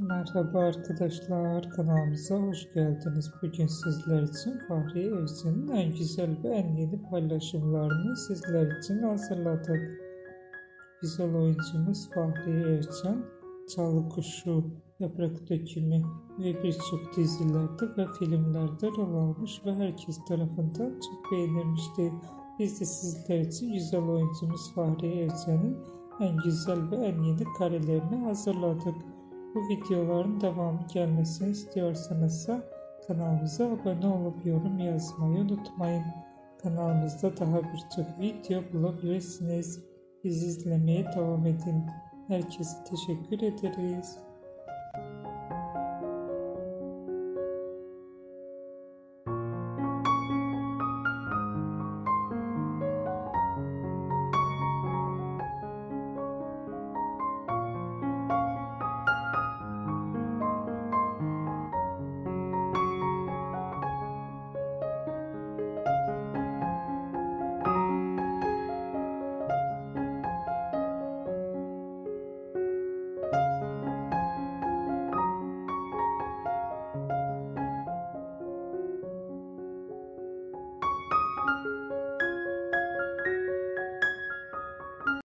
Merhaba arkadaşlar, kanalımıza hoş geldiniz. Bugün sizler için Fahriye Evcen'in en güzel ve en yeni paylaşımlarını sizler için hazırladık. Güzel oyuncumuz Fahriye Evcen, Çalıkuşu, Yaprak Dökümü ve birçok dizilerde ve filmlerde rol almış ve herkes tarafından çok beğenilmişti. Biz de sizler için güzel oyuncumuz Fahriye Evcen'in en güzel ve en yeni karelerini hazırladık. Bu videoların devamı gelmesini istiyorsanız kanalımıza abone olup yorum yazmayı unutmayın. Kanalımızda daha birçok video bulabilirsiniz. Bizi izlemeye devam edin. Herkese teşekkür ederiz.